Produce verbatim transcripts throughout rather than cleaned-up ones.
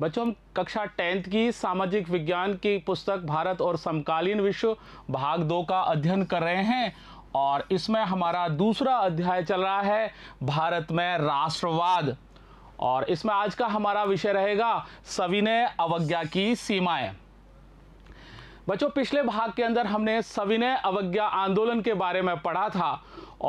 बच्चों हम कक्षा टेंथ की सामाजिक विज्ञान की पुस्तक भारत और समकालीन विश्व भाग दो का अध्ययन कर रहे हैं और इसमें हमारा दूसरा अध्याय चल रहा है भारत में राष्ट्रवाद। और इसमें आज का हमारा विषय रहेगा सविनय अवज्ञा की सीमाएं। बच्चों पिछले भाग के अंदर हमने सविनय अवज्ञा आंदोलन के बारे में पढ़ा था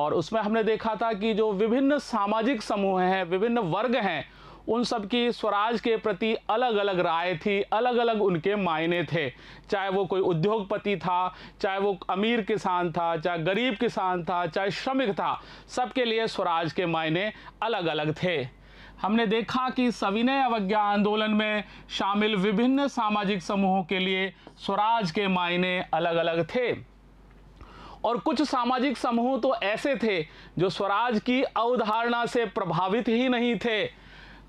और उसमें हमने देखा था कि जो विभिन्न सामाजिक समूह हैं, विभिन्न वर्ग हैं, उन सब की स्वराज के प्रति अलग अलग राय थी, अलग अलग उनके मायने थे। चाहे वो कोई उद्योगपति था, चाहे वो अमीर किसान था, चाहे गरीब किसान था, चाहे श्रमिक था, सबके लिए स्वराज के मायने अलग अलग थे। हमने देखा कि सविनय अवज्ञा आंदोलन में शामिल विभिन्न सामाजिक समूहों के लिए स्वराज के मायने अलग अलग थे और कुछ सामाजिक समूह तो ऐसे थे जो स्वराज की अवधारणा से प्रभावित ही नहीं थे।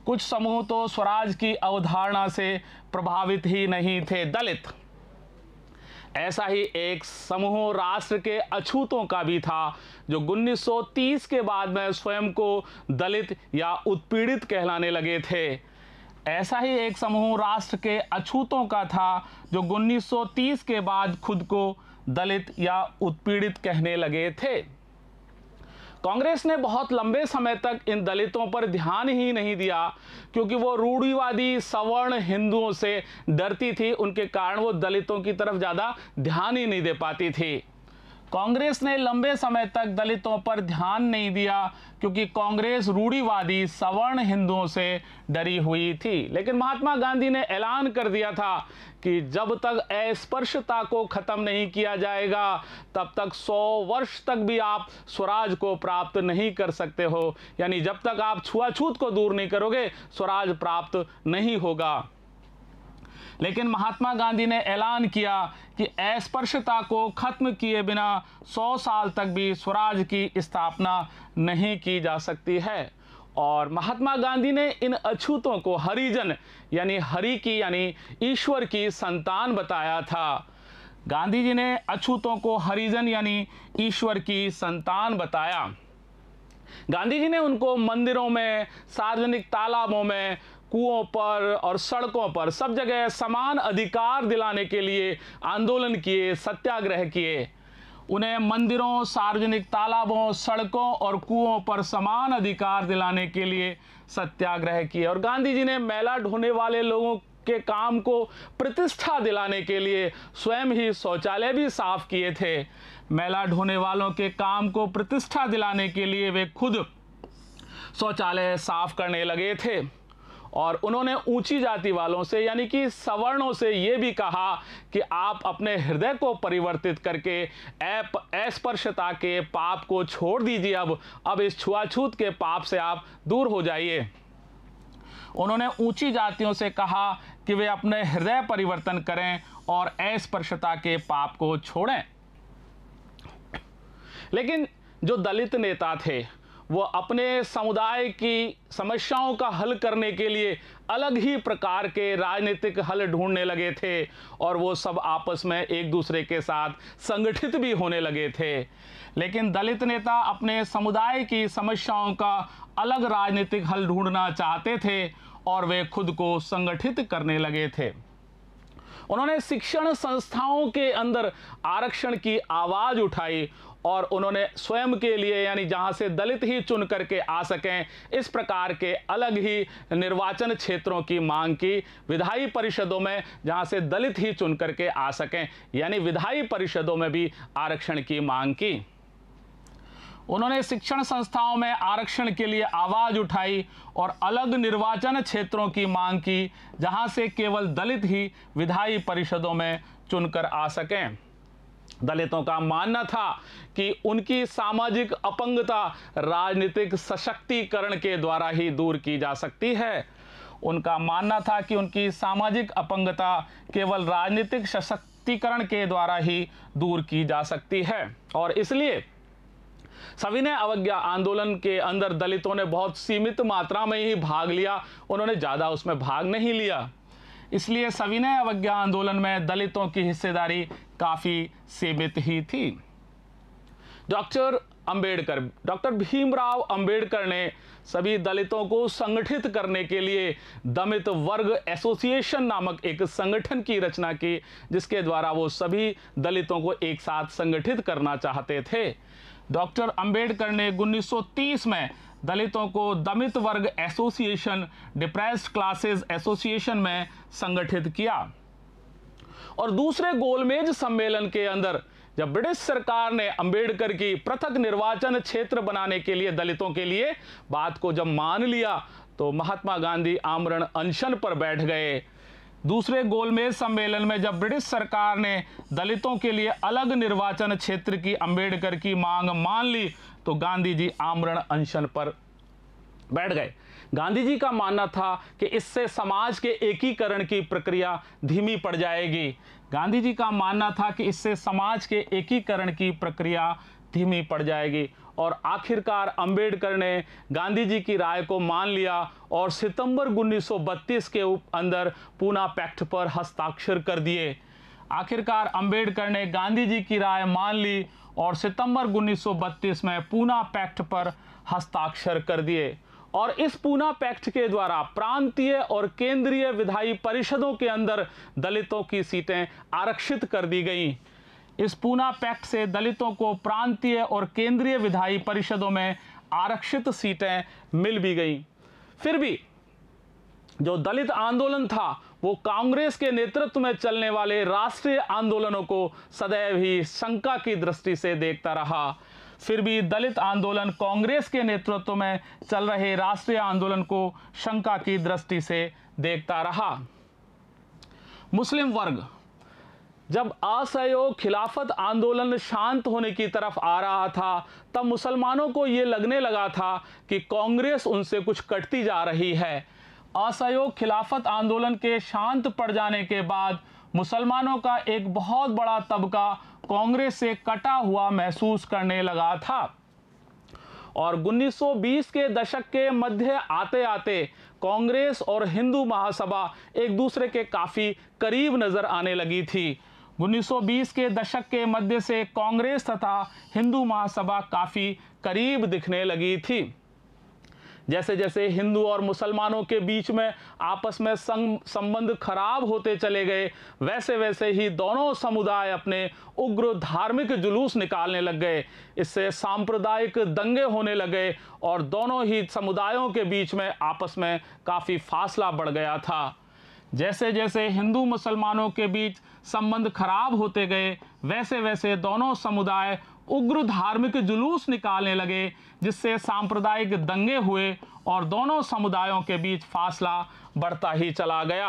कुछ समूह तो स्वराज की अवधारणा से प्रभावित ही नहीं थे। दलित ऐसा ही एक समूह राष्ट्र के अछूतों का भी था जो उन्नीस सौ तीस के बाद में स्वयं को दलित या उत्पीड़ित कहलाने लगे थे। ऐसा ही एक समूह राष्ट्र के अछूतों का था जो उन्नीस सौ तीस के बाद खुद को दलित या उत्पीड़ित कहने लगे थे। कांग्रेस ने बहुत लंबे समय तक इन दलितों पर ध्यान ही नहीं दिया क्योंकि वो रूढ़िवादी सवर्ण हिंदुओं से डरती थी। उनके कारण वो दलितों की तरफ ज़्यादा ध्यान ही नहीं दे पाती थी। कांग्रेस ने लंबे समय तक दलितों पर ध्यान नहीं दिया क्योंकि कांग्रेस रूढ़िवादी सवर्ण हिंदुओं से डरी हुई थी। लेकिन महात्मा गांधी ने ऐलान कर दिया था कि जब तक अस्पृश्यता को खत्म नहीं किया जाएगा तब तक सौ वर्ष तक भी आप स्वराज को प्राप्त नहीं कर सकते हो। यानी जब तक आप छुआछूत को दूर नहीं करोगे स्वराज प्राप्त नहीं होगा। लेकिन महात्मा गांधी ने ऐलान किया कि अस्पृश्यता को खत्म किए बिना सौ साल तक भी स्वराज की स्थापना नहीं की जा सकती है। और महात्मा गांधी ने इन अछूतों को हरिजन यानी हरि की यानी ईश्वर की संतान बताया था। गांधी जी ने अछूतों को हरिजन यानी ईश्वर की संतान बताया। गांधी जी ने उनको मंदिरों में, सार्वजनिक तालाबों में, कुओं पर और सड़कों पर सब जगह समान अधिकार दिलाने के लिए आंदोलन किए, सत्याग्रह किए। उन्हें मंदिरों, सार्वजनिक तालाबों, सड़कों और कुओं पर समान अधिकार दिलाने के लिए सत्याग्रह किए। और गांधी जी ने मैला ढोने वाले लोगों के काम को प्रतिष्ठा दिलाने के लिए स्वयं ही शौचालय भी साफ किए थे। मैला ढोने वालों के काम को प्रतिष्ठा दिलाने के लिए वे खुद शौचालय साफ करने लगे थे। और उन्होंने ऊंची जाति वालों से यानी कि सवर्णों से ये भी कहा कि आप अपने हृदय को परिवर्तित करके अस्पृश्यता के पाप को छोड़ दीजिए। अब अब इस छुआछूत के पाप से आप दूर हो जाइए। उन्होंने ऊंची जातियों से कहा कि वे अपने हृदय परिवर्तन करें और अस्पृश्यता के पाप को छोड़ें। लेकिन जो दलित नेता थे वो अपने समुदाय की समस्याओं का हल करने के लिए अलग ही प्रकार के राजनीतिक हल ढूंढने लगे थे और वो सब आपस में एक दूसरे के साथ संगठित भी होने लगे थे। लेकिन दलित नेता अपने समुदाय की समस्याओं का अलग राजनीतिक हल ढूंढना चाहते थे और वे खुद को संगठित करने लगे थे। उन्होंने शिक्षण संस्थाओं के अंदर आरक्षण की आवाज़ उठाई और उन्होंने स्वयं के लिए यानी जहां से दलित ही चुन करके आ सकें इस प्रकार के अलग ही निर्वाचन क्षेत्रों की मांग की। विधायी परिषदों में जहां से दलित ही चुन करके आ सकें यानी विधायी परिषदों में भी आरक्षण की मांग की। उन्होंने शिक्षण संस्थाओं में आरक्षण के लिए आवाज़ उठाई और अलग निर्वाचन क्षेत्रों की मांग की जहाँ से केवल दलित ही विधायी परिषदों में चुनकर आ सकें। दलितों का मानना था कि उनकी सामाजिक अपंगता राजनीतिक सशक्तिकरण के द्वारा ही दूर की जा सकती है। उनका मानना था कि उनकी सामाजिक अपंगता केवल राजनीतिक सशक्तिकरण के द्वारा ही दूर की जा सकती है। और इसलिए सविनय अवज्ञा आंदोलन के अंदर दलितों ने बहुत सीमित मात्रा में ही भाग लिया, उन्होंने ज़्यादा उसमें भाग नहीं लिया। इसलिए सविनय अवज्ञा आंदोलन में दलितों की हिस्सेदारी काफ़ी सीमित ही थी। डॉक्टर अंबेडकर, डॉक्टर भीमराव अंबेडकर ने सभी दलितों को संगठित करने के लिए दमित वर्ग एसोसिएशन नामक एक संगठन की रचना की, जिसके द्वारा वो सभी दलितों को एक साथ संगठित करना चाहते थे। डॉक्टर अंबेडकर ने उन्नीस सौ तीस में दलितों को दमित वर्ग एसोसिएशन, डिप्रेस्ड क्लासेस एसोसिएशन में संगठित किया। और दूसरे गोलमेज सम्मेलन के अंदर जब ब्रिटिश सरकार ने अंबेडकर की पृथक निर्वाचन क्षेत्र बनाने के लिए दलितों के लिए बात को जब मान लिया तो महात्मा गांधी आमरण अनशन पर बैठ गए। दूसरे गोलमेज सम्मेलन में जब ब्रिटिश सरकार ने दलितों के लिए अलग निर्वाचन क्षेत्र की अंबेडकर की मांग मान ली तो गांधी जी आमरण अनशन पर बैठ गए। गांधी जी का मानना था कि इससे समाज के एकीकरण की प्रक्रिया धीमी पड़ जाएगी। गांधी जी का मानना था कि इससे समाज के एकीकरण की प्रक्रिया धीमी पड़ जाएगी। और आखिरकार अंबेडकर ने गांधी जी की राय को मान लिया और सितंबर उन्नीस सौ बत्तीस के अंदर पूना पैक्ट पर हस्ताक्षर कर दिए। आखिरकार अंबेडकर ने गांधी जी की राय मान ली और सितंबर उन्नीस सौ बत्तीस में पूना पैक्ट पर हस्ताक्षर कर दिए। और इस पूना पैक्ट के द्वारा प्रांतीय और केंद्रीय विधायी परिषदों के अंदर दलितों की सीटें आरक्षित कर दी गईं। इस पूना पैक्ट से दलितों को प्रांतीय और केंद्रीय विधायी परिषदों में आरक्षित सीटें मिल भी गईं। फिर भी जो दलित आंदोलन था वो कांग्रेस के नेतृत्व में चलने वाले राष्ट्रीय आंदोलनों को सदैव ही शंका की दृष्टि से देखता रहा। फिर भी दलित आंदोलन कांग्रेस के नेतृत्व में चल रहे राष्ट्रीय आंदोलन को शंका की दृष्टि से देखता रहा। मुस्लिम वर्ग जब असहयोग खिलाफत आंदोलन शांत होने की तरफ आ रहा था तब मुसलमानों को ये लगने लगा था कि कांग्रेस उनसे कुछ कटती जा रही है। असहयोग खिलाफत आंदोलन के शांत पड़ जाने के बाद मुसलमानों का एक बहुत बड़ा तबका कांग्रेस से कटा हुआ महसूस करने लगा था। और उन्नीस सौ बीस के दशक के मध्य आते आते कांग्रेस और हिंदू महासभा एक दूसरे के काफ़ी करीब नज़र आने लगी थी। उन्नीस सौ बीस के दशक के मध्य से कांग्रेस तथा हिंदू महासभा काफ़ी करीब दिखने लगी थी। जैसे जैसे हिंदू और मुसलमानों के बीच में आपस में संबंध खराब होते चले गए वैसे वैसे ही दोनों समुदाय अपने उग्र धार्मिक जुलूस निकालने लग गए। इससे सांप्रदायिक दंगे होने लगे और दोनों ही समुदायों के बीच में आपस में काफ़ी फासला बढ़ गया था। जैसे जैसे हिंदू मुसलमानों के बीच संबंध खराब होते गए वैसे वैसे दोनों समुदाय उग्र धार्मिक जुलूस निकालने लगे, जिससे सांप्रदायिक दंगे हुए और दोनों समुदायों के बीच फासला बढ़ता ही चला गया।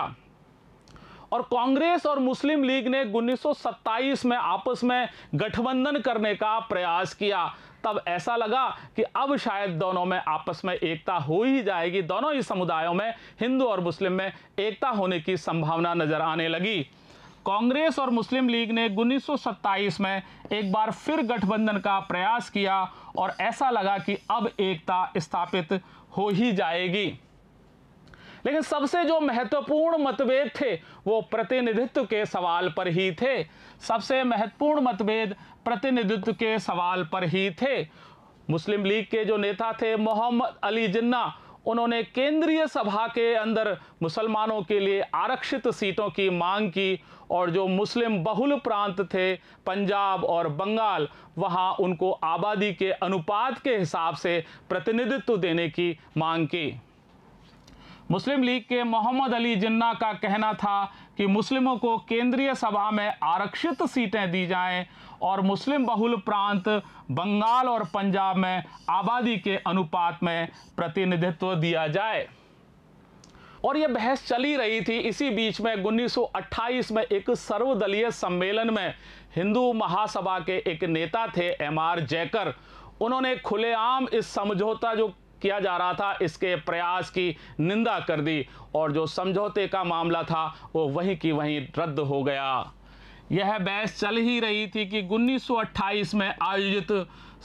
और कांग्रेस और मुस्लिम लीग ने उन्नीस सौ सत्ताईस में आपस में गठबंधन करने का प्रयास किया। तब ऐसा लगा कि अब शायद दोनों में आपस में एकता हो ही जाएगी। दोनों ही समुदायों में, हिंदू और मुस्लिम में, एकता होने की संभावना नजर आने लगी। कांग्रेस और मुस्लिम लीग ने उन्नीस सौ सत्ताईस में एक बार फिर गठबंधन का प्रयास किया और ऐसा लगा कि अब एकता स्थापित हो ही जाएगी। लेकिन सबसे जो महत्वपूर्ण मतभेद थे वो प्रतिनिधित्व के सवाल पर ही थे। सबसे महत्वपूर्ण मतभेद प्रतिनिधित्व के सवाल पर ही थे। मुस्लिम लीग के जो नेता थे मोहम्मद अली जिन्ना, उन्होंने केंद्रीय सभा के अंदर मुसलमानों के लिए आरक्षित सीटों की मांग की और जो मुस्लिम बहुल प्रांत थे पंजाब और बंगाल, वहां उनको आबादी के अनुपात के हिसाब से प्रतिनिधित्व देने की मांग की। मुस्लिम लीग के मोहम्मद अली जिन्ना का कहना था कि मुस्लिमों को केंद्रीय सभा में आरक्षित सीटें दी जाएं और मुस्लिम बहुल प्रांत बंगाल और पंजाब में आबादी के अनुपात में प्रतिनिधित्व दिया जाए। और यह बहस चली रही थी। इसी बीच में उन्नीस सौ अट्ठाईस में एक सर्वदलीय सम्मेलन में हिंदू महासभा के एक नेता थे एम आर जयकर, उन्होंने खुलेआम इस समझौता जो किया जा रहा था इसके प्रयास की निंदा कर दी और जो समझौते का मामला था वो वहीं की वहीं रद्द हो गया। यह बहस चल ही रही थी कि उन्नीस सौ अट्ठाईस में आयोजित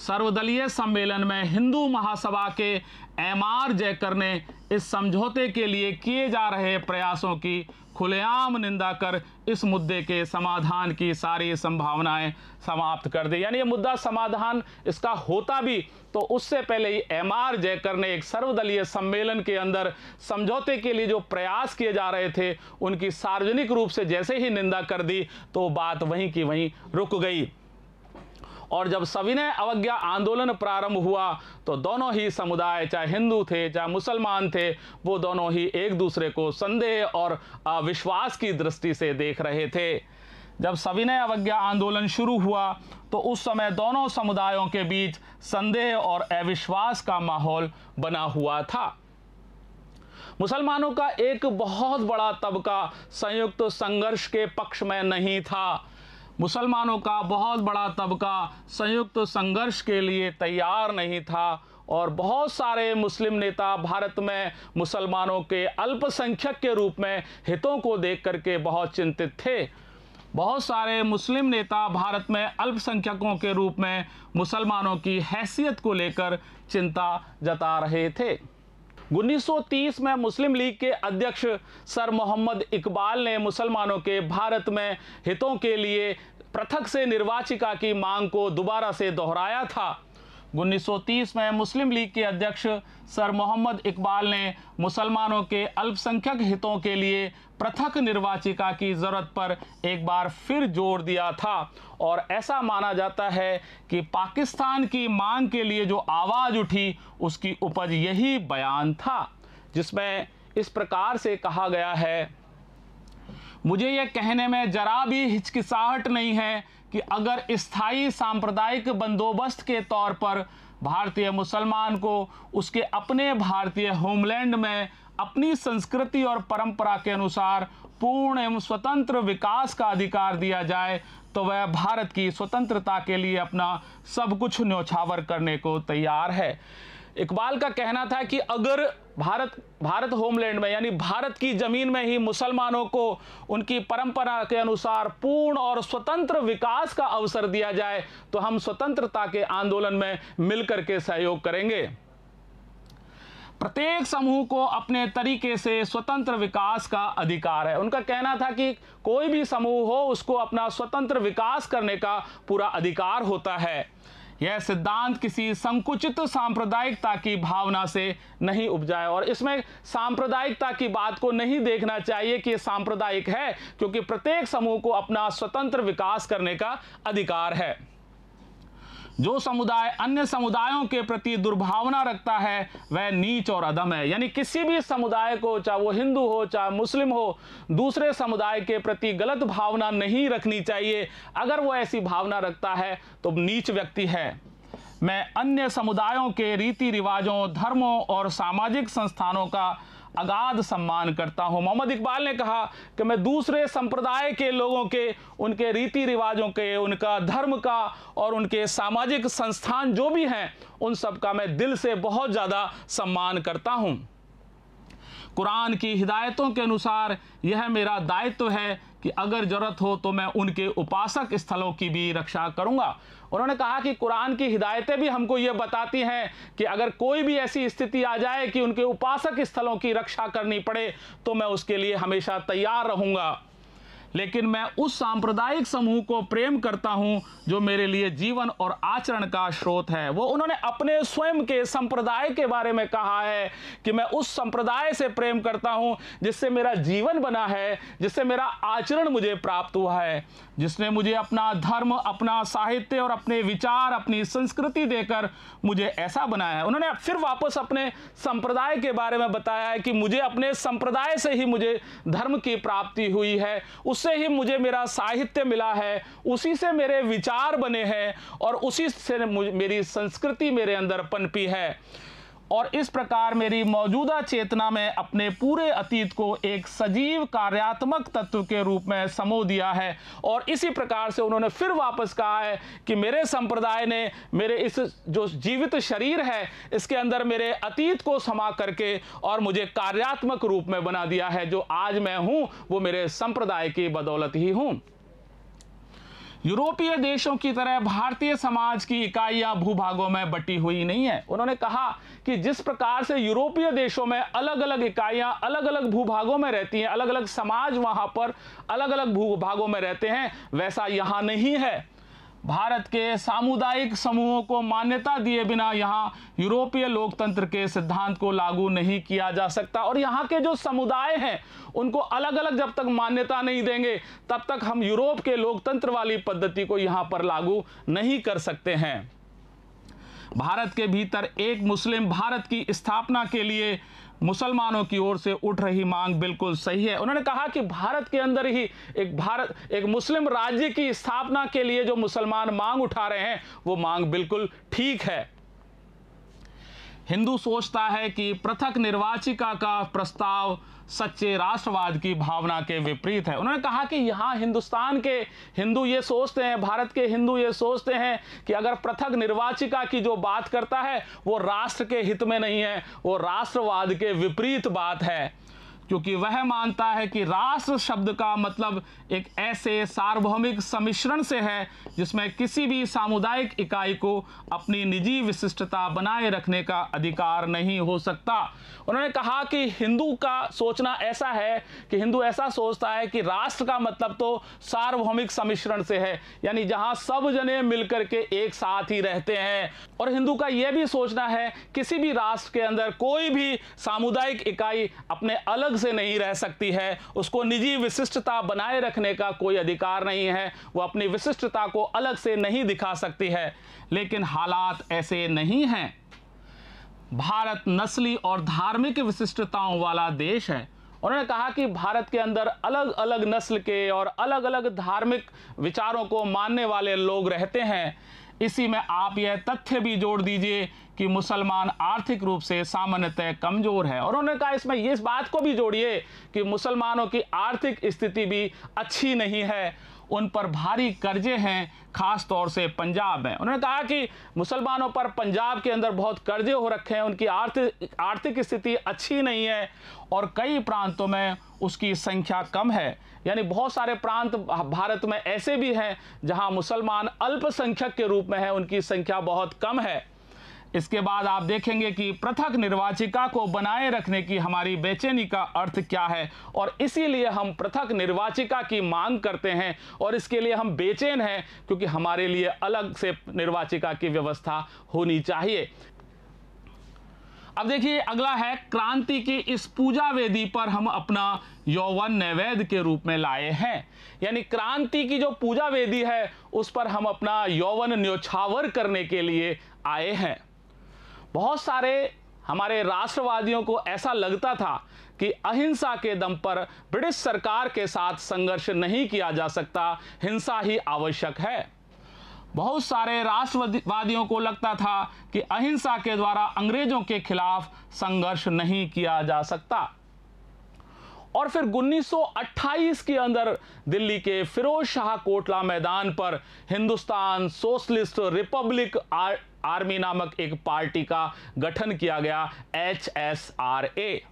सर्वदलीय सम्मेलन में हिंदू महासभा के एम आर जयकर ने इस समझौते के लिए किए जा रहे प्रयासों की खुलेआम निंदा कर इस मुद्दे के समाधान की सारी संभावनाएं समाप्त कर दी। यानी ये मुद्दा समाधान इसका होता भी तो उससे पहले ही एम आर जयकर ने एक सर्वदलीय सम्मेलन के अंदर समझौते के लिए जो प्रयास किए जा रहे थे उनकी सार्वजनिक रूप से जैसे ही निंदा कर दी तो बात वहीं की वहीं रुक गई। और जब सविनय अवज्ञा आंदोलन प्रारंभ हुआ तो दोनों ही समुदाय, चाहे हिंदू थे चाहे मुसलमान थे, वो दोनों ही एक दूसरे को संदेह और अविश्वास की दृष्टि से देख रहे थे। जब सविनय अवज्ञा आंदोलन शुरू हुआ तो उस समय दोनों समुदायों के बीच संदेह और अविश्वास का माहौल बना हुआ था। मुसलमानों का एक बहुत बड़ा तबका संयुक्त संघर्ष के पक्ष में नहीं था। मुसलमानों का बहुत बड़ा तबका संयुक्त संघर्ष के लिए तैयार नहीं था और बहुत सारे मुस्लिम नेता भारत में मुसलमानों के अल्पसंख्यक के रूप में हितों को देख करके बहुत चिंतित थे। बहुत सारे मुस्लिम नेता भारत में अल्पसंख्यकों के रूप में मुसलमानों की हैसियत को लेकर चिंता जता रहे थे। उन्नीस सौ तीस में मुस्लिम लीग के अध्यक्ष सर मोहम्मद इकबाल ने मुसलमानों के भारत में हितों के लिए पृथक से निर्वाचिका की मांग को दोबारा से दोहराया था। उन्नीस सौ तीस में मुस्लिम लीग के अध्यक्ष सर मोहम्मद इकबाल ने मुसलमानों के अल्पसंख्यक हितों के लिए पृथक निर्वाचिका की ज़रूरत पर एक बार फिर जोर दिया था और ऐसा माना जाता है कि पाकिस्तान की मांग के लिए जो आवाज़ उठी उसकी उपज यही बयान था, जिसमें इस प्रकार से कहा गया है, मुझे यह कहने में जरा भी हिचकिचाहट नहीं है कि अगर स्थायी सांप्रदायिक बंदोबस्त के तौर पर भारतीय मुसलमान को उसके अपने भारतीय होमलैंड में अपनी संस्कृति और परंपरा के अनुसार पूर्ण एवं स्वतंत्र विकास का अधिकार दिया जाए तो वह भारत की स्वतंत्रता के लिए अपना सब कुछ न्योछावर करने को तैयार है। इकबाल का कहना था कि अगर भारत भारत होमलैंड में यानी भारत की ज़मीन में ही मुसलमानों को उनकी परंपरा के अनुसार पूर्ण और स्वतंत्र विकास का अवसर दिया जाए तो हम स्वतंत्रता के आंदोलन में मिलकर के सहयोग करेंगे। प्रत्येक समूह को अपने तरीके से स्वतंत्र विकास का अधिकार है। उनका कहना था कि कोई भी समूह हो उसको अपना स्वतंत्र विकास करने का पूरा अधिकार होता है। यह सिद्धांत किसी संकुचित सांप्रदायिकता की भावना से नहीं उपजाए और इसमें सांप्रदायिकता की बात को नहीं देखना चाहिए कि यह सांप्रदायिक है, क्योंकि प्रत्येक समूह को अपना स्वतंत्र विकास करने का अधिकार है। जो समुदाय अन्य समुदायों के प्रति दुर्भावना रखता है वह नीच और अधम है। यानी किसी भी समुदाय को, चाहे वो हिंदू हो चाहे मुस्लिम हो, दूसरे समुदाय के प्रति गलत भावना नहीं रखनी चाहिए। अगर वो ऐसी भावना रखता है तो नीच व्यक्ति है। मैं अन्य समुदायों के रीति रिवाजों, धर्मों और सामाजिक संस्थानों का अगाध सम्मान करता हूं। मोहम्मद इकबाल ने कहा कि मैं दूसरे संप्रदाय के लोगों के, उनके रीति रिवाजों के, उनका धर्म का और उनके सामाजिक संस्थान जो भी हैं उन सब का मैं दिल से बहुत ज़्यादा सम्मान करता हूं। कुरान की हिदायतों के अनुसार यह मेरा दायित्व है कि अगर ज़रूरत हो तो मैं उनके उपासक स्थलों की भी रक्षा करूंगा। उन्होंने कहा कि कुरान की हिदायतें भी हमको ये बताती हैं कि अगर कोई भी ऐसी स्थिति आ जाए कि उनके उपासक स्थलों की रक्षा करनी पड़े तो मैं उसके लिए हमेशा तैयार रहूंगा, लेकिन मैं उस सांप्रदायिक समूह को प्रेम करता हूं जो मेरे लिए जीवन और आचरण का स्रोत है। वो उन्होंने अपने स्वयं के संप्रदाय के बारे में कहा है कि मैं उस संप्रदाय से प्रेम करता हूं जिससे मेरा जीवन बना है, जिससे मेरा आचरण मुझे प्राप्त हुआ है, जिसने मुझे अपना धर्म, अपना साहित्य और अपने विचार, अपनी संस्कृति देकर मुझे ऐसा बनाया है। उन्होंने फिर वापस अपने संप्रदाय के बारे में बताया है कि मुझे अपने संप्रदाय से ही मुझे धर्म की प्राप्ति हुई है, उससे ही मुझे मेरा साहित्य मिला है, उसी से मेरे विचार बने हैं और उसी से मेरी संस्कृति मेरे अंदर पनपी है और इस प्रकार मेरी मौजूदा चेतना में अपने पूरे अतीत को एक सजीव कार्यात्मक तत्व के रूप में समो दिया है। और इसी प्रकार से उन्होंने फिर वापस कहा है कि मेरे संप्रदाय ने मेरे इस जो जीवित शरीर है इसके अंदर मेरे अतीत को समा करके और मुझे कार्यात्मक रूप में बना दिया है। जो आज मैं हूँ वो मेरे संप्रदाय की बदौलत ही हूँ। यूरोपीय देशों की तरह भारतीय समाज की इकाइयां भूभागों में बटी हुई नहीं है। उन्होंने कहा कि जिस प्रकार से यूरोपीय देशों में अलग अलग इकाइयां अलग अलग भूभागों में रहती हैं, अलग अलग समाज वहां पर अलग अलग भूभागों में रहते हैं, वैसा यहां नहीं है। भारत के सामुदायिक समूहों को मान्यता दिए बिना यहाँ यूरोपीय लोकतंत्र के सिद्धांत को लागू नहीं किया जा सकता, और यहाँ के जो समुदाय हैं उनको अलग अलग जब तक मान्यता नहीं देंगे तब तक हम यूरोप के लोकतंत्र वाली पद्धति को यहाँ पर लागू नहीं कर सकते हैं। भारत के भीतर एक मुस्लिम भारत की स्थापना के लिए मुसलमानों की ओर से उठ रही मांग बिल्कुल सही है। उन्होंने कहा कि भारत के अंदर ही एक भारत एक मुस्लिम राज्य की स्थापना के लिए जो मुसलमान मांग उठा रहे हैं वो मांग बिल्कुल ठीक है। हिंदू सोचता है कि पृथक निर्वाचिका का प्रस्ताव सच्चे राष्ट्रवाद की भावना के विपरीत है। उन्होंने कहा कि यहाँ हिंदुस्तान के हिंदू ये सोचते हैं, भारत के हिंदू ये सोचते हैं कि अगर पृथक निर्वाचिका की जो बात करता है वो राष्ट्र के हित में नहीं है, वो राष्ट्रवाद के विपरीत बात है, क्योंकि वह मानता है कि राष्ट्र शब्द का मतलब एक ऐसे सार्वभौमिक सम्मिश्रण से है जिसमें किसी भी सामुदायिक इकाई को अपनी निजी विशिष्टता बनाए रखने का अधिकार नहीं हो सकता। उन्होंने कहा कि हिंदू का सोचना ऐसा है कि हिंदू ऐसा सोचता है कि राष्ट्र का मतलब तो सार्वभौमिक सम्मिश्रण से है, यानी जहां सब जने मिलकर के एक साथ ही रहते हैं, और हिंदू का यह भी सोचना है किसी भी राष्ट्र के अंदर कोई भी सामुदायिक इकाई अपने अलग से नहीं रह सकती है, उसको निजी विशिष्टता बनाए रखने का कोई अधिकार नहीं है, वो अपनी विशिष्टता को अलग से नहीं दिखा सकती है। लेकिन हालात ऐसे नहीं हैं। भारत नस्ली और धार्मिक विशिष्टताओं वाला देश है। उन्होंने कहा कि भारत के अंदर अलग अलग नस्ल के और अलग अलग धार्मिक विचारों को मानने वाले लोग रहते हैं। इसी में आप यह तथ्य भी जोड़ दीजिए कि मुसलमान आर्थिक रूप से सामान्यतः कमजोर है, और उन्होंने कहा इसमें ये इस बात को भी जोड़िए कि मुसलमानों की आर्थिक स्थिति भी अच्छी नहीं है, उन पर भारी कर्जे हैं, खास तौर से पंजाब में। उन्होंने कहा कि मुसलमानों पर पंजाब के अंदर बहुत कर्जे हो रखे हैं, उनकी आर्थिक आर्थिक स्थिति अच्छी नहीं है और कई प्रांतों में उसकी संख्या कम है, यानी बहुत सारे प्रांत भारत में ऐसे भी हैं जहां मुसलमान अल्पसंख्यक के रूप में हैं, उनकी संख्या बहुत कम है। इसके बाद आप देखेंगे कि पृथक निर्वाचिका को बनाए रखने की हमारी बेचैनी का अर्थ क्या है, और इसीलिए हम पृथक निर्वाचिका की मांग करते हैं और इसके लिए हम बेचैन हैं, क्योंकि हमारे लिए अलग से निर्वाचिका की व्यवस्था होनी चाहिए। अब देखिए अगला है, क्रांति की इस पूजा वेदी पर हम अपना यौवन नैवेद्य के रूप में लाए हैं, यानी क्रांति की जो पूजा वेदी है उस पर हम अपना यौवन न्योछावर करने के लिए आए हैं। बहुत सारे हमारे राष्ट्रवादियों को ऐसा लगता था कि अहिंसा के दम पर ब्रिटिश सरकार के साथ संघर्ष नहीं किया जा सकता, हिंसा ही आवश्यक है। बहुत सारे राष्ट्रवादियों को लगता था कि अहिंसा के द्वारा अंग्रेजों के खिलाफ संघर्ष नहीं किया जा सकता। और फिर उन्नीस सौ अट्ठाईस के अंदर दिल्ली के फिरोज शाह कोटला मैदान पर हिंदुस्तान सोशलिस्ट रिपब्लिक आर, आर्मी नामक एक पार्टी का गठन किया गया, एच एस आर ए।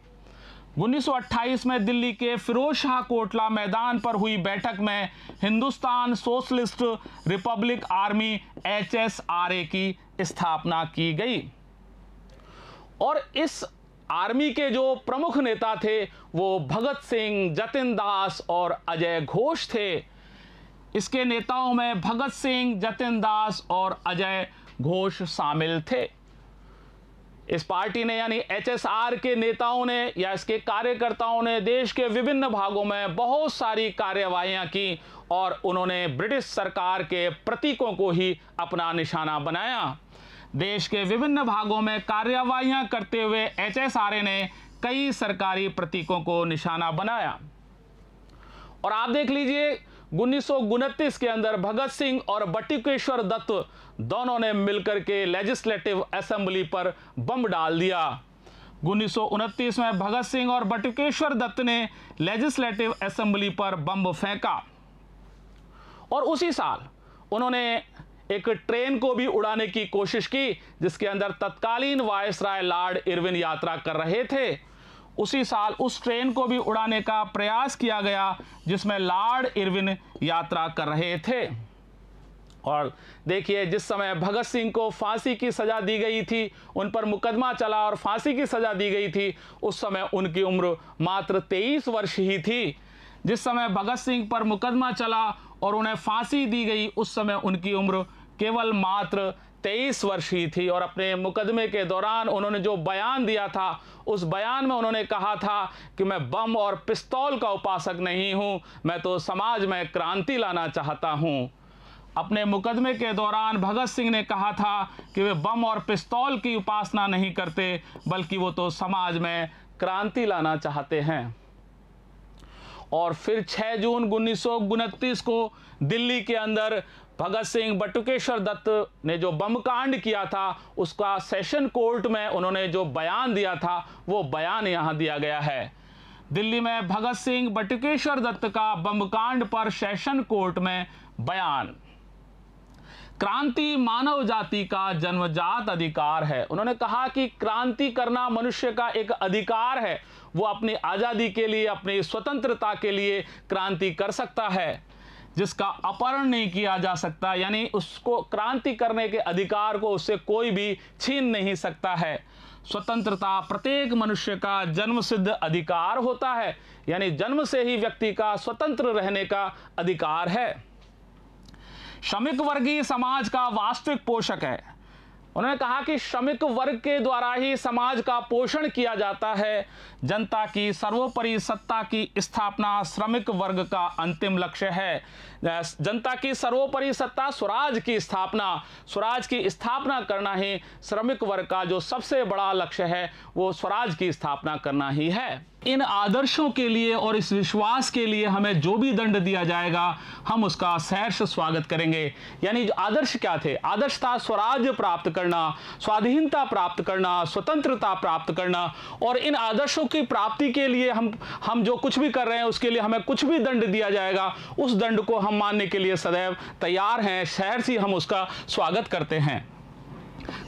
उन्नीस सौ अट्ठाईस में दिल्ली के फिरोज शाह कोटला मैदान पर हुई बैठक में Hindustan socialist republic army H S R A की स्थापना की गई, और इस आर्मी के जो प्रमुख नेता थे वो भगत सिंह, जतिन दास और अजय घोष थे। इसके नेताओं में भगत सिंह, जतिन दास और अजय घोष शामिल थे। इस पार्टी ने यानी एच एस आर के नेताओं ने या इसके कार्यकर्ताओं ने देश के विभिन्न भागों में बहुत सारी कार्रवाइयां की और उन्होंने ब्रिटिश सरकार के प्रतीकों को ही अपना निशाना बनाया। देश के विभिन्न भागों में कार्रवाइयां करते हुए एच एस आर ए ने कई सरकारी प्रतीकों को निशाना बनाया, और आप देख लीजिए उन्नीस सौ उनतीस के अंदर भगत सिंह और बटुकेश्वर दत्त दोनों ने मिलकर के लेजिस्लेटिव असेंबली पर बम डाल दिया। उन्नीस सौ उनतीस में भगत सिंह और बटुकेश्वर दत्त ने लेजिस्लेटिव असेंबली पर बम फेंका, और उसी साल उन्होंने एक ट्रेन को भी उड़ाने की कोशिश की जिसके अंदर तत्कालीन वायसराय लॉर्ड इरविन यात्रा कर रहे थे। उसी साल उस ट्रेन को भी उड़ाने का प्रयास किया गया जिसमें लॉर्ड इरविन यात्रा कर रहे थे। और देखिए जिस समय भगत सिंह को फांसी की सज़ा दी गई थी, उन पर मुकदमा चला और फांसी की सज़ा दी गई थी, उस समय उनकी उम्र मात्र तेईस वर्ष ही थी। जिस समय भगत सिंह पर मुकदमा चला और उन्हें फांसी दी गई, उस समय उनकी उम्र केवल मात्र तेईस वर्ष ही थी। और अपने मुकदमे के दौरान उन्होंने जो बयान दिया था, उस बयान में उन्होंने कहा था कि मैं बम और पिस्तौल का उपासक नहीं हूँ, मैं तो समाज में क्रांति लाना चाहता हूँ। अपने मुकदमे के दौरान भगत सिंह ने कहा था कि वे बम और पिस्तौल की उपासना नहीं करते, बल्कि वो तो समाज में क्रांति लाना चाहते हैं। और फिर छह जून उन्नीस सौ उनतीस को दिल्ली के अंदर भगत सिंह बटुकेश्वर दत्त ने जो बम कांड किया था, उसका सेशन कोर्ट में उन्होंने जो बयान दिया था, वो बयान यहाँ दिया गया है। दिल्ली में भगत सिंह बटुकेश्वर दत्त का बम कांड पर सेशन कोर्ट में बयान। क्रांति मानव जाति का जन्मजात अधिकार है। उन्होंने कहा कि क्रांति करना मनुष्य का एक अधिकार है, वो अपनी आज़ादी के लिए, अपनी स्वतंत्रता के लिए क्रांति कर सकता है, जिसका अपहरण नहीं किया जा सकता। यानी उसको क्रांति करने के अधिकार को उससे कोई भी छीन नहीं सकता है। स्वतंत्रता प्रत्येक मनुष्य का जन्मसिद्ध अधिकार होता है, यानी जन्म से ही व्यक्ति का स्वतंत्र रहने का अधिकार है। श्रमिक वर्गीय समाज का वास्तविक पोषक है। उन्होंने कहा कि श्रमिक वर्ग के द्वारा ही समाज का पोषण किया जाता है। जनता की सर्वोपरि सत्ता की स्थापना श्रमिक वर्ग का अंतिम लक्ष्य है। जनता की सर्वोपरि सत्ता स्वराज की स्थापना, स्वराज की स्थापना करना ही श्रमिक वर्ग का जो सबसे बड़ा लक्ष्य है, वो स्वराज की स्थापना करना ही है। इन आदर्शों के लिए और इस विश्वास के लिए हमें जो भी दंड दिया जाएगा, हम उसका सहर्ष स्वागत करेंगे। यानी जो आदर्श क्या थे, आदर्श था स्वराज प्राप्त करना, स्वाधीनता प्राप्त करना, स्वतंत्रता प्राप्त करना। और इन आदर्शों की प्राप्ति के लिए हम हम जो कुछ भी कर रहे हैं, उसके लिए हमें कुछ भी दंड दिया जाएगा, उस दंड को हम मानने के लिए सदैव तैयार हैं, सहर्ष ही हम उसका स्वागत करते हैं।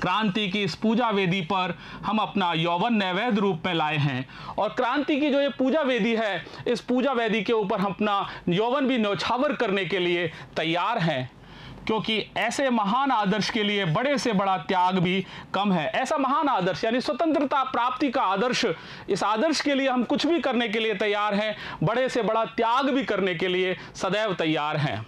क्रांति की इस पूजा वेदी पर हम अपना यौवन नैवेद्य रूप में लाए हैं। और क्रांति की जो ये पूजा वेदी है, इस पूजा वेदी के ऊपर हम अपना यौवन भी न्योछावर करने के लिए तैयार हैं, क्योंकि ऐसे महान आदर्श के लिए बड़े से बड़ा त्याग भी कम है। ऐसा महान आदर्श यानी स्वतंत्रता प्राप्ति का आदर्श, इस आदर्श के लिए हम कुछ भी करने के लिए तैयार हैं, बड़े से बड़ा त्याग भी करने के लिए सदैव तैयार हैं।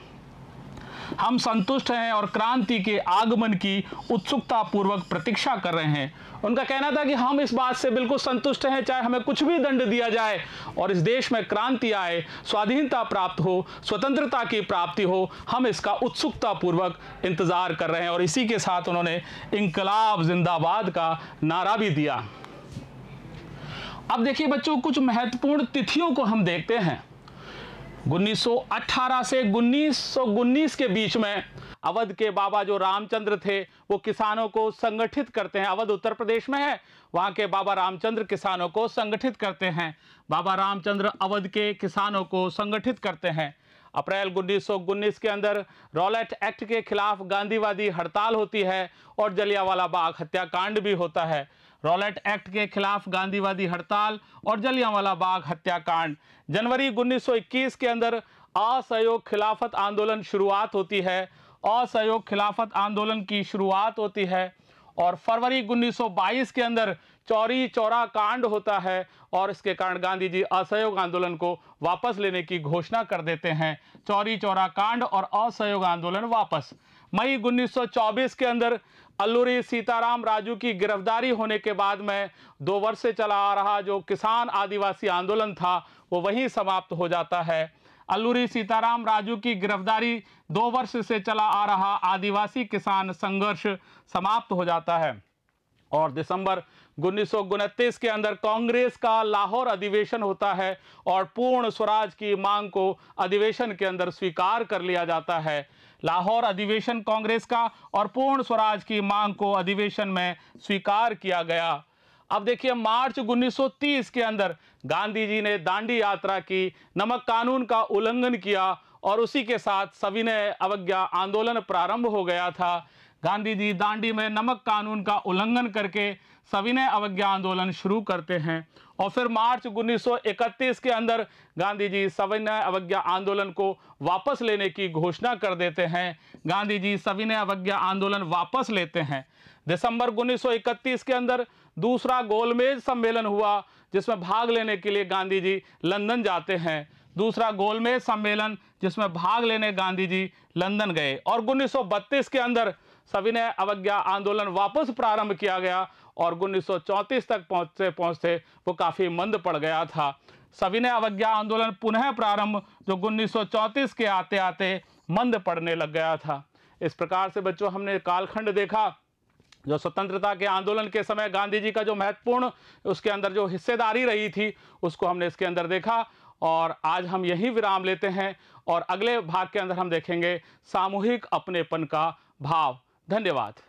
हम संतुष्ट हैं और क्रांति के आगमन की उत्सुकता पूर्वक प्रतीक्षा कर रहे हैं। उनका कहना था कि हम इस बात से बिल्कुल संतुष्ट हैं, चाहे हमें कुछ भी दंड दिया जाए, और इस देश में क्रांति आए, स्वाधीनता प्राप्त हो, स्वतंत्रता की प्राप्ति हो, हम इसका उत्सुकता पूर्वक इंतजार कर रहे हैं। और इसी के साथ उन्होंने इंकलाब जिंदाबाद का नारा भी दिया। अब देखिए बच्चों, कुछ महत्वपूर्ण तिथियों को हम देखते हैं। उन्नीस सौ अठारह से उन्नीस सौ उन्नीस के बीच में अवध के बाबा जो रामचंद्र थे, वो किसानों को संगठित करते हैं। अवध उत्तर प्रदेश में है, वहाँ के बाबा रामचंद्र किसानों को संगठित करते हैं। बाबा रामचंद्र अवध के किसानों को संगठित करते हैं। अप्रैल उन्नीस सौ उन्नीस के अंदर रॉलेट एक्ट के खिलाफ गांधीवादी हड़ताल होती है और जलियावाला बाग हत्याकांड भी होता है। रॉलेट एक्ट के खिलाफ गांधीवादी हड़ताल और जलियांवाला बाग हत्याकांड। जनवरी उन्नीस सौ इक्कीस के अंदर असहयोग खिलाफत आंदोलन शुरुआत होती है, असहयोग खिलाफत आंदोलन की शुरुआत होती है। और फरवरी उन्नीस सौ बाईस के अंदर चौरी चौरा कांड होता है और इसके कारण गांधी जी असहयोग आंदोलन को वापस लेने की घोषणा कर देते हैं। चौरी चौरा कांड और असहयोग आंदोलन वापस। मई उन्नीस सौ चौबीस के अंदर अल्लूरी सीताराम राजू की गिरफ्तारी होने के बाद में दो वर्ष से चला आ रहा जो किसान आदिवासी आंदोलन था, वो वहीं समाप्त हो जाता है। अल्लूरी सीताराम राजू की गिरफ्तारी, दो वर्ष से चला आ रहा आदिवासी किसान संघर्ष समाप्त हो जाता है। और दिसंबर उन्नीस सौ उनतीस के अंदर कांग्रेस का लाहौर अधिवेशन होता है और पूर्ण स्वराज की मांग को अधिवेशन के अंदर स्वीकार कर लिया जाता है। लाहौर अधिवेशन कांग्रेस का और पूर्ण स्वराज की मांग को अधिवेशन में स्वीकार किया गया। अब देखिए मार्च उन्नीस सौ तीस के अंदर गांधी जी ने दांडी यात्रा की, नमक कानून का उल्लंघन किया और उसी के साथ सविनय अवज्ञा आंदोलन प्रारंभ हो गया था। गांधी जी दांडी में नमक कानून का उल्लंघन करके सविनय अवज्ञा आंदोलन शुरू करते हैं और फिर मार्च उन्नीस सौ इकतीस के अंदर गांधी जी सविनय अवज्ञा आंदोलन को वापस लेने की घोषणा कर देते हैं। गांधी जी सविनय अवज्ञा आंदोलन वापस लेते हैं। दिसंबर उन्नीस सौ इकतीस के अंदर दूसरा गोलमेज सम्मेलन हुआ जिसमें भाग लेने के लिए गांधी जी लंदन जाते हैं। दूसरा गोलमेज सम्मेलन जिसमें भाग लेने गांधी जी लंदन गए और उन्नीस सौ बत्तीस के अंदर सविनय अवज्ञा आंदोलन वापस प्रारंभ किया गया और उन्नीस सौ चौंतीस तक पहुँचते पहुँचते वो काफ़ी मंद पड़ गया था। सविनय अवज्ञा आंदोलन पुनः प्रारंभ जो उन्नीस सौ चौंतीस के आते आते मंद पड़ने लग गया था। इस प्रकार से बच्चों हमने कालखंड देखा जो स्वतंत्रता के आंदोलन के समय गांधी जी का जो महत्वपूर्ण उसके अंदर जो हिस्सेदारी रही थी उसको हमने इसके अंदर देखा और आज हम यही विराम लेते हैं और अगले भाग के अंदर हम देखेंगे सामूहिक अपनेपन का भाव। धन्यवाद।